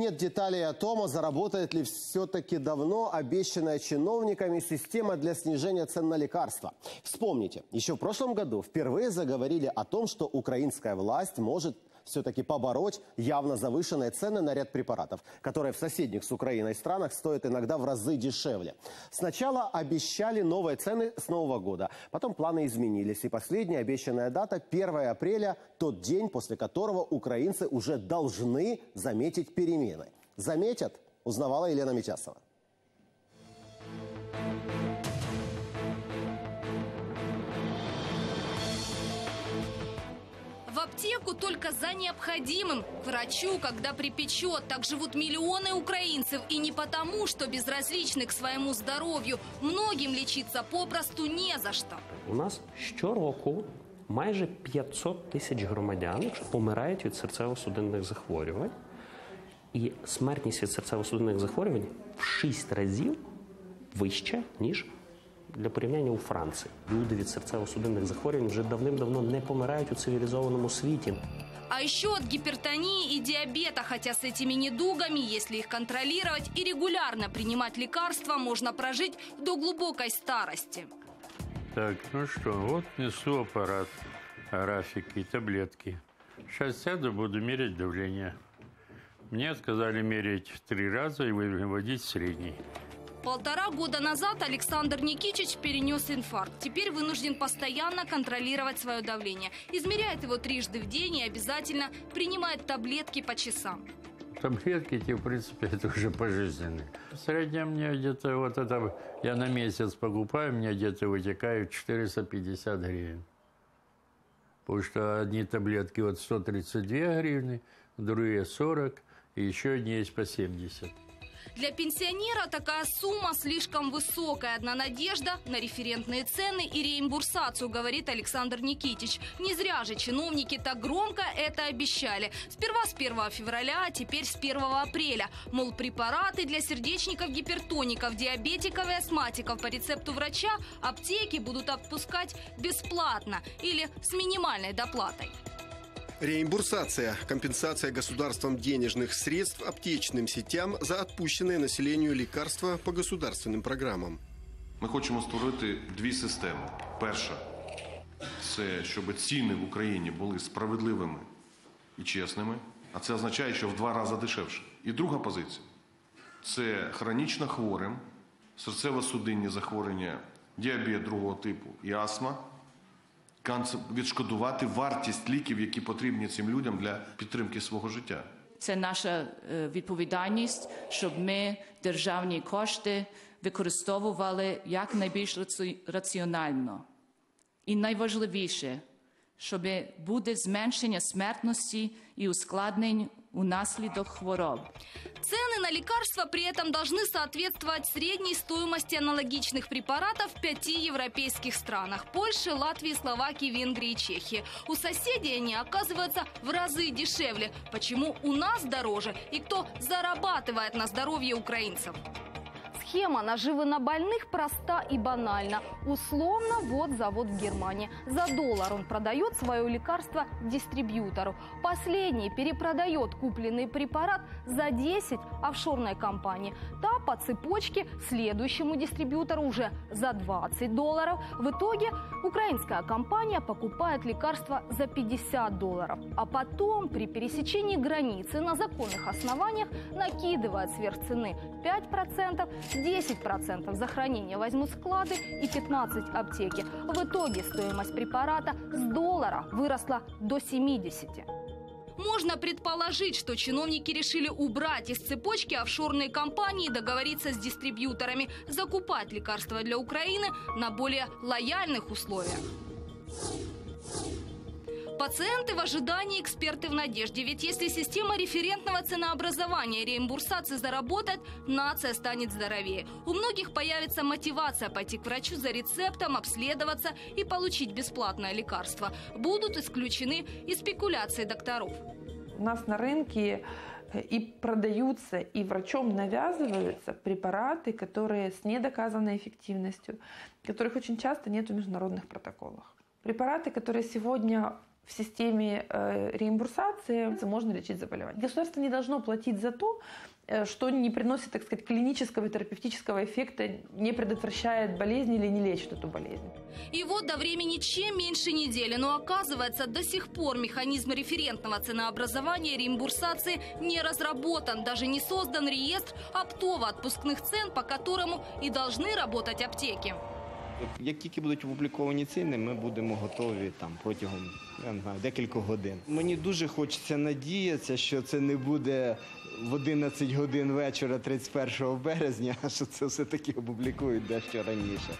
Нет деталей о том, заработает ли все-таки давно обещанная чиновниками система для снижения цен на лекарства. Вспомните, еще в прошлом году впервые заговорили о том, что украинская власть может все-таки побороть явно завышенные цены на ряд препаратов, которые в соседних с Украиной странах стоят иногда в разы дешевле. Сначала обещали новые цены с Нового года, потом планы изменились, и последняя обещанная дата 1 апреля, тот день, после которого украинцы уже должны заметить перемены. Заметят? Узнавала Елена Митясова. В аптеку только за необходимым, к врачу, когда припечет. Так живут миллионы украинцев. И не потому, что безразличны к своему здоровью. Многим лечиться попросту не за что. У нас щороку майже 500 тисяч громадян помирають від серцево-судинних захворювань. І смертність від серцево-судинних захворювань в 6 разів вища, ніж для порівняння у Франції. Люди від серцево-судинних захворювань вже давним-давно не помирають у цивілізованому світі. А еще от гипертонии и диабета, хотя с этими недугами, если их контролировать и регулярно принимать лекарства, можно прожить до глубокой старости. Так, ну что, вот несу аппарат, рафики, таблетки. Сейчас сяду, буду мерить давление. Мне отказали мерить 3 раза и выводить средний. 1,5 года назад Александр Никитич перенес инфаркт. Теперь вынужден постоянно контролировать свое давление. Измеряет его 3-ды в день и обязательно принимает таблетки по часам. Таблетки эти, в принципе, это уже пожизненные. В среднем мне где-то вот это, я на месяц покупаю, мне где-то вытекают 450 гривен. Потому что одни таблетки вот 132 гривны, другие 40, и еще одни есть по 70. Для пенсионера такая сумма слишком высокая. Одна надежда на референтные цены и реимбурсацию, говорит Александр Никитич. Не зря же чиновники так громко это обещали. Сперва с 1 февраля, а теперь с 1 апреля. Мол, препараты для сердечников, гипертоников, диабетиков и астматиков по рецепту врача аптеки будут отпускать бесплатно или с минимальной доплатой. Реимбурсация – компенсация государством денежных средств аптечным сетям за отпущенные населению лекарства по государственным программам. Ми хочемо створити 2 системи. Перша – це, щоб ціни в Україні були справедливими і чесними, а це означає, що в 2 рази дешевше. І друга позиція – це хронічно хворим, серцево-судинні захворювання, діабет 2-го типу і астма, відшкодувати вартість ліків, які потрібні цим людям для підтримки свого життя. Це наша відповідальність, щоб ми державні кошти використовували як найбільш раціонально. І найважливіше, щоб буде зменшення смертності і ускладнень унаследок хвороб. Цены на лекарства при этом должны соответствовать средней стоимости аналогичных препаратов в 5 европейских странах – Польше, Латвии, Словакии, Венгрии и Чехии. У соседей они оказываются в разы дешевле. Почему у нас дороже и кто зарабатывает на здоровье украинцев? Схема наживы на больных проста и банальна. Условно, вот завод в Германии. За $1 он продает свое лекарство дистрибьютору. Последний перепродает купленный препарат за 10 офшорной компании. Та по цепочке следующему дистрибьютору уже за $20. В итоге украинская компания покупает лекарство за $50. А потом при пересечении границы на законных основаниях накидывает сверхцены 5%, 10% за хранение возьмут склады и 15 аптеки. В итоге стоимость препарата с $1 выросла до 70. Можно предположить, что чиновники решили убрать из цепочки офшорные компании и договориться с дистрибьюторами закупать лекарства для Украины на более лояльных условиях. Пациенты в ожидании, эксперты в надежде. Ведь если система референтного ценообразования и реимбурсации заработает, нация станет здоровее. У многих появится мотивация пойти к врачу за рецептом, обследоваться и получить бесплатное лекарство. Будут исключены и спекуляции докторов. У нас на рынке и продаются, и врачом навязываются препараты, которые с недоказанной эффективностью, которых очень часто нет в международных протоколах. Препараты, которые сегодня в системе реимбурсации можно лечить заболевание. Государство не должно платить за то, что не приносит, так сказать, клинического и терапевтического эффекта, не предотвращает болезнь или не лечит эту болезнь. И вот до времени чем меньше недели, но оказывается, до сих пор механизм референтного ценообразования реимбурсации не разработан, даже не создан реестр оптово-отпускных цен, по которому и должны работать аптеки. Як тільки будуть опубліковані ціни, ми будемо готові там протягом, я не знаю, декількох годин. Мені дуже хочеться надіятися, що це не буде в 11 годин вечора 31 березня, а що це все-таки опублікують дещо раніше.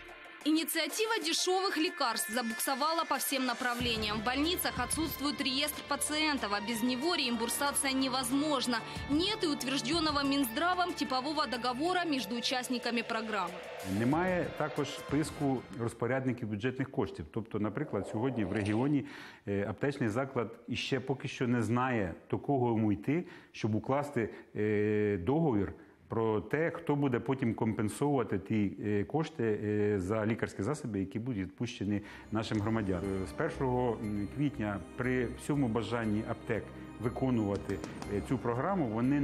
Инициатива дешевых лекарств забуксовала по всем направлениям. В больницах отсутствует реестр пациентов, а без него реимбурсация невозможна. Нет и утвержденного Минздравом типового договора между участниками программы. Немає також списку розпорядників бюджетних коштів. Тобто, наприклад, сьогодні в регіоні аптечний заклад іще поки що не знає, до кого йому йти, щоб укласти договір про те, хто буде потім компенсувати ті кошти за лікарські засоби, які будуть відпущені нашим громадянам. З 1 квітня при всьому бажанні аптек виконувати цю програму вони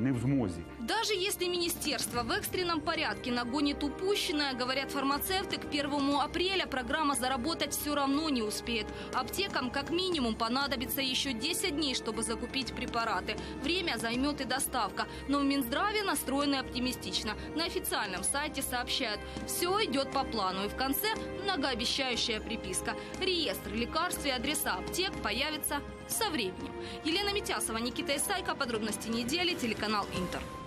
не в змозі. Даже если министерство в экстренном порядке нагонит упущенное, говорят фармацевты, к 1 апреля программа заработать все равно не успеет. Аптекам как минимум понадобится еще 10 дней, чтобы закупить препараты. Время займет и доставка. Но в Минздраве настроены оптимистично. На официальном сайте сообщают, все идет по плану. И в конце многообещающая приписка. Реестр лекарств и адреса аптек появится со временем. Елена Митясова, Никита Исайко. Подробности недели. Телеканал Интер.